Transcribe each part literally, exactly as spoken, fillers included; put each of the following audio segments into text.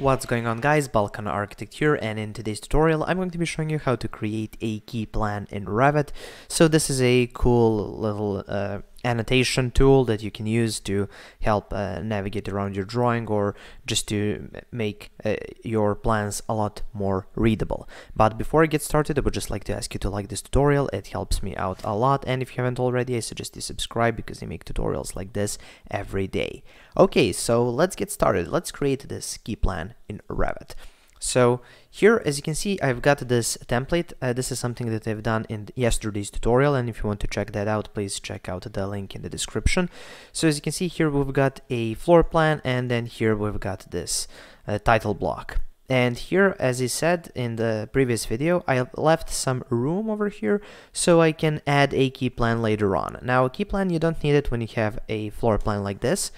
What's going on, guys? Balkan Architect here, and in today's tutorial I'm going to be showing you how to create a key plan in Revit. So this is a cool little uh, annotation tool that you can use to help uh, navigate around your drawing or just to make uh, your plans a lot more readable. But before I get started, I would just like to ask you to like this tutorial. It helps me out a lot, and if you haven't already, I suggest you subscribe because I make tutorials like this every day. Okay, so let's get started. Let's create this key plan in Revit. So here, as you can see, I've got this template. Uh, this is something that I've done in yesterday's tutorial, and if you want to check that out, please check out the link in the description. So as you can see here, we've got a floor plan, and then here we've got this uh, title block. And here, as I said in the previous video, I left some room over here so I can add a key plan later on. Now, a key plan, you don't need it when you have a floor plan like this.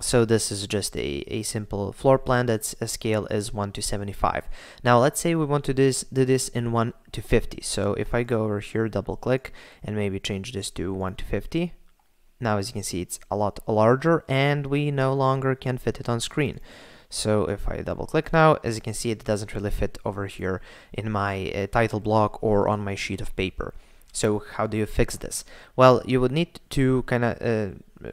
So this is just a, a simple floor plan that's a scale is one to seventy-five. Now let's say we want to this, do this in one to fifty. So if I go over here, double click, and maybe change this to one to fifty. Now as you can see, it's a lot larger and we no longer can fit it on screen. So if I double click now, as you can see, it doesn't really fit over here in my uh, title block or on my sheet of paper. So how do you fix this? Well, you would need to kind of... Uh,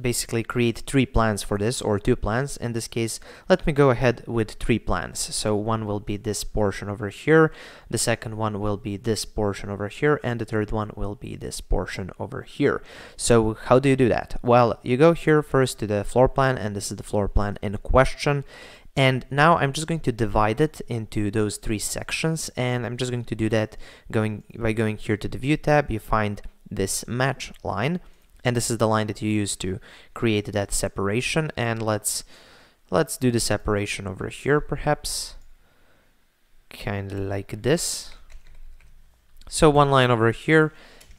basically create three plans for this, or two plans in this case. Let me go ahead with three plans. So one will be this portion over here, the second one will be this portion over here, and the third one will be this portion over here. So how do you do that? Well, you go here first to the floor plan, and this is the floor plan in question. And now I'm just going to divide it into those three sections, and I'm just going to do that going by going here to the view tab. You find this match line, and this is the line that you use to create that separation. And let's let's do the separation over here, perhaps kind of like this. So one line over here,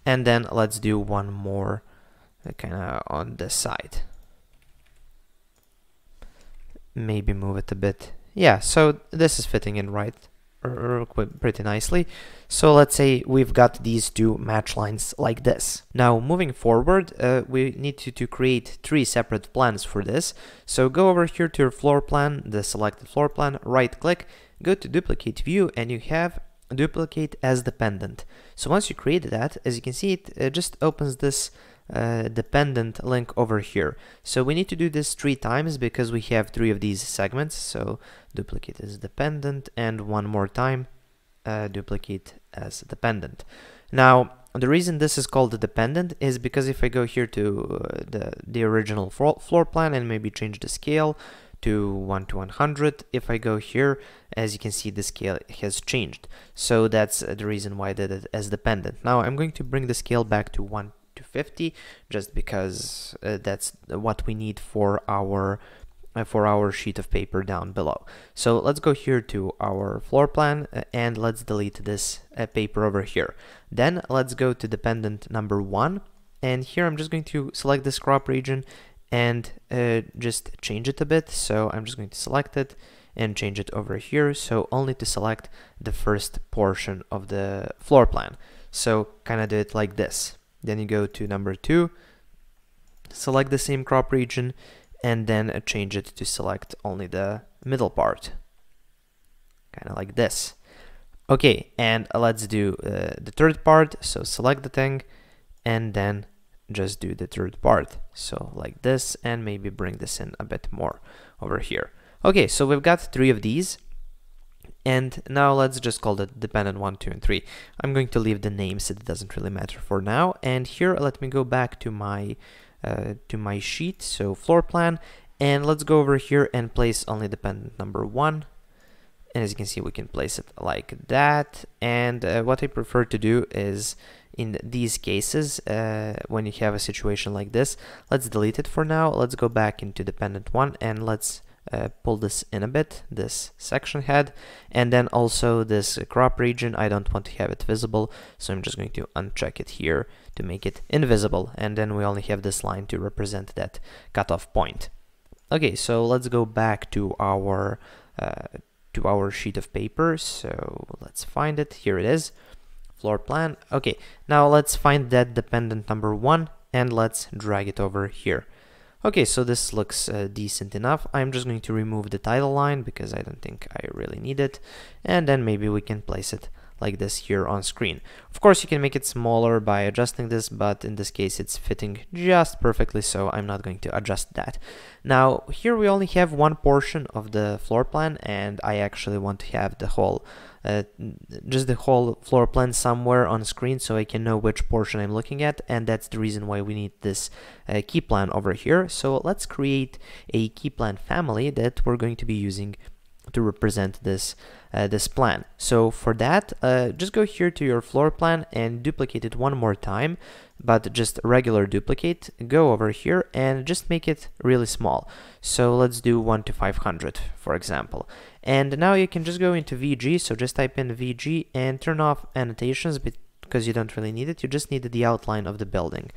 and then let's do one more kind of on this side. Maybe move it a bit. Yeah, so this is fitting in right pretty nicely. So let's say we've got these two match lines like this. Now moving forward, uh, we need to, to create three separate plans for this. So go over here to your floor plan, the selected floor plan, right click, go to duplicate view, and you have duplicate as dependent. So once you create that, as you can see, it uh, just opens this uh, dependent link over here. So we need to do this three times because we have three of these segments. So duplicate as dependent, and one more time, uh, duplicate as dependent. Now the reason this is called dependent is because if I go here to uh, the, the original floor plan and maybe change the scale to one to one hundred, if I go here, as you can see, the scale has changed. So that's the reason why I did it as dependent. Now I'm going to bring the scale back to one to fifty, just because uh, that's what we need for our uh, for our sheet of paper down below. So let's go here to our floor plan, uh, and let's delete this uh, paper over here. Then let's go to dependent number one, and here I'm just going to select this crop region and uh, just change it a bit. So I'm just going to select it and change it over here, so only to select the first portion of the floor plan. So kind of do it like this. Then you go to number two, select the same crop region, and then uh, change it to select only the middle part, kind of like this. Okay, and uh, let's do uh, the third part. So select the thing and then just do the third part, so like this, and maybe bring this in a bit more over here. Okay, so we've got three of these, and now let's just call it dependent one, two, and three. I'm going to leave the names; it doesn't really matter for now. And here, let me go back to my uh, to my sheet, so floor plan, and let's go over here and place only dependent number one. And as you can see, we can place it like that. And uh, what I prefer to do is, in these cases, uh, when you have a situation like this, let's delete it for now. Let's go back into dependent one, and let's Uh, pull this in a bit, this section head, and then also this crop region. I don't want to have it visible, so I'm just going to uncheck it here to make it invisible, and then we only have this line to represent that cutoff point. Okay, so let's go back to our uh, to our sheet of paper. So let's find it. Here it is, floor plan. Okay, now let's find that dependent number one, and let's drag it over here. Okay, so this looks uh, decent enough. I'm just going to remove the title line because I don't think I really need it. And then maybe we can place it like this here on screen. Of course, you can make it smaller by adjusting this, but in this case, it's fitting just perfectly, so I'm not going to adjust that. Now, here we only have one portion of the floor plan, and I actually want to have the whole, uh, just the whole floor plan somewhere on screen so I can know which portion I'm looking at, and that's the reason why we need this uh, key plan over here. So let's create a key plan family that we're going to be using to represent this uh, this plan. So for that, uh, just go here to your floor plan and duplicate it one more time, but just regular duplicate, go over here and just make it really small. So let's do one to five hundred, for example. And now you can just go into V G, so just type in V G and turn off annotations because you don't really need it, you just need the outline of the building.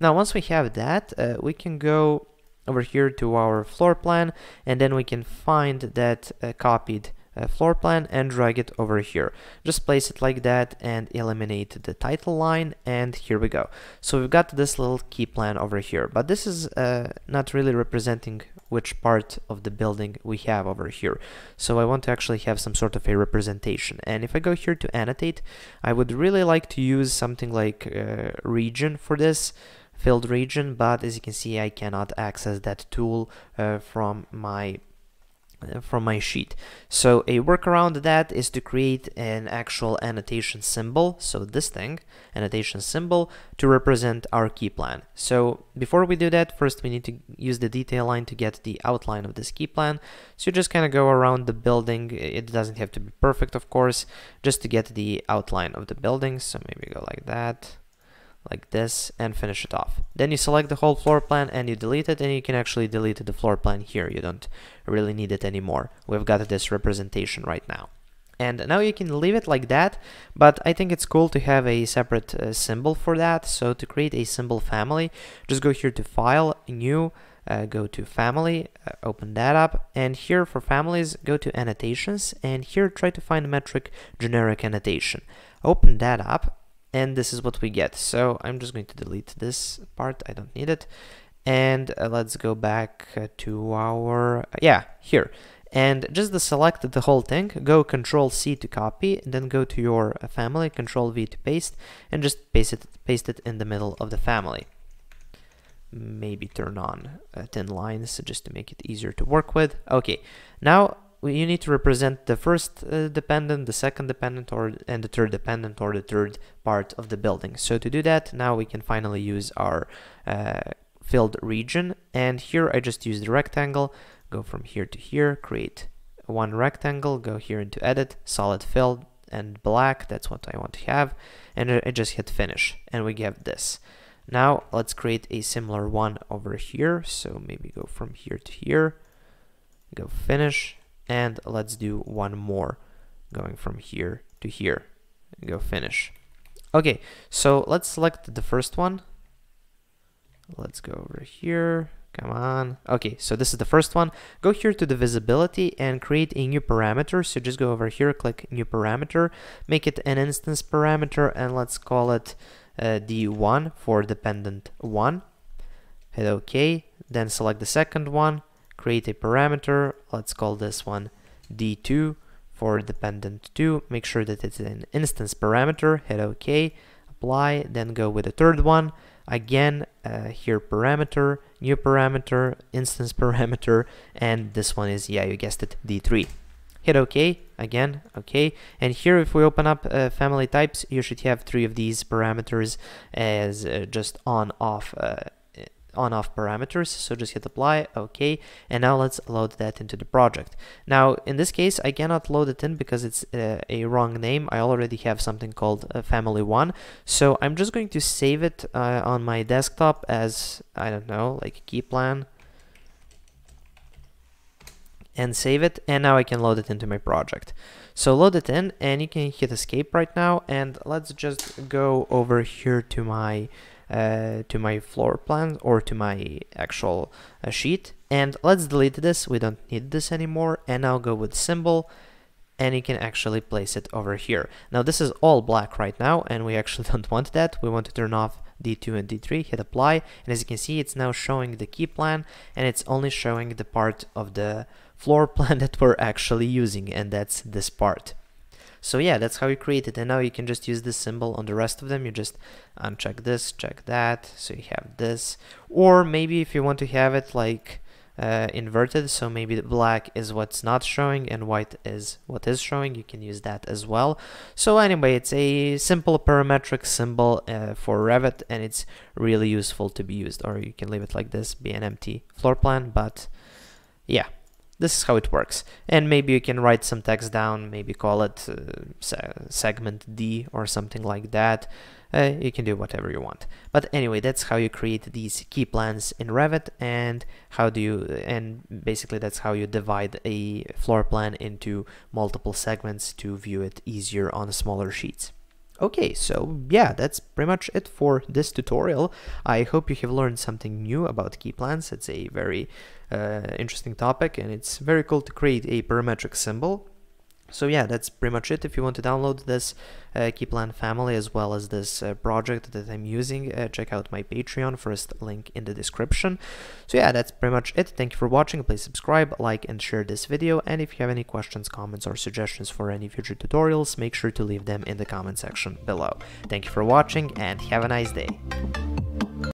Now once we have that, uh, we can go over here to our floor plan, and then we can find that uh, copied uh, floor plan and drag it over here. Just place it like that and eliminate the title line, and here we go. So we've got this little key plan over here, but this is uh, not really representing which part of the building we have over here. So I want to actually have some sort of a representation. And if I go here to annotate, I would really like to use something like uh, region for this, filled region, but as you can see, I cannot access that tool uh, from my uh, from my sheet. So a workaround that is to create an actual annotation symbol. So this thing, annotation symbol, to represent our key plan. So before we do that, first we need to use the detail line to get the outline of this key plan. So you just kind of go around the building. It doesn't have to be perfect, of course, just to get the outline of the building. So maybe go like that, like this, and finish it off. Then you select the whole floor plan and you delete it, and you can actually delete the floor plan here. You don't really need it anymore. We've got this representation right now. And now you can leave it like that, but I think it's cool to have a separate uh, symbol for that. So to create a symbol family, just go here to File, New, uh, go to Family, uh, open that up, and here for families, go to Annotations, and here try to find metric generic annotation. Open that up, and this is what we get. So I'm just going to delete this part, I don't need it. And uh, let's go back uh, to our, uh, yeah, here. And just to select the whole thing, go Control C to copy, and then go to your uh, family, Control V to paste, and just paste it, paste it in the middle of the family. Maybe turn on uh, thin lines just to make it easier to work with. Okay, now you need to represent the first uh, dependent, the second dependent, or and the third dependent, or the third part of the building. So to do that, now we can finally use our uh, filled region. And here I just use the rectangle, go from here to here, create one rectangle, go here into Edit, Solid Fill, and Black, that's what I want to have. And I just hit Finish, and we get this. Now let's create a similar one over here. So maybe go from here to here, go Finish, and let's do one more, going from here to here, go Finish. Okay, so let's select the first one. Let's go over here, come on. Okay, so this is the first one. Go here to the visibility and create a new parameter. So just go over here, click New Parameter, make it an instance parameter, and let's call it uh, D one for dependent one. Hit OK, then select the second one, create a parameter, let's call this one D two for dependent two, make sure that it's an instance parameter, hit OK, apply, then go with the third one, again, uh, here parameter, new parameter, instance parameter, and this one is, yeah, you guessed it, D three. Hit OK, again, OK, and here if we open up uh, family types, you should have three of these parameters as uh, just on, off, uh, on off parameters. So just hit Apply, okay, and now let's load that into the project. Now in this case I cannot load it in because it's uh, a wrong name. I already have something called uh, family one, so I'm just going to save it uh, on my desktop as, I don't know, like key plan, and save it, and now I can load it into my project. So load it in, and you can hit escape right now, and let's just go over here to my Uh, to my floor plan, or to my actual uh, sheet, and let's delete this, we don't need this anymore, and I'll go with symbol, and you can actually place it over here. Now this is all black right now, and we actually don't want that. We want to turn off D two and D three, hit apply, and as you can see, it's now showing the key plan, and it's only showing the part of the floor plan that we're actually using, and that's this part. So yeah, that's how you create it, and now you can just use this symbol on the rest of them. You just uncheck this, check that, so you have this. Or maybe if you want to have it like uh, inverted, so maybe the black is what's not showing and white is what is showing, you can use that as well. So anyway, it's a simple parametric symbol uh, for Revit, and it's really useful to be used. Or you can leave it like this, be an empty floor plan, but yeah. This is how it works, and maybe you can write some text down, maybe call it uh, se segment D or something like that. Uh, you can do whatever you want. But anyway, that's how you create these key plans in Revit, and how do you, and basically that's how you divide a floor plan into multiple segments to view it easier on smaller sheets. Okay, so yeah, that's pretty much it for this tutorial. I hope you have learned something new about key plans. It's a very uh, interesting topic, and it's very cool to create a parametric symbol. So yeah, that's pretty much it. If you want to download this uh, key plan family as well as this uh, project that I'm using, uh, check out my Patreon, first link in the description. So yeah, that's pretty much it. Thank you for watching. Please subscribe, like, and share this video. And if you have any questions, comments, or suggestions for any future tutorials, make sure to leave them in the comment section below. Thank you for watching, and have a nice day.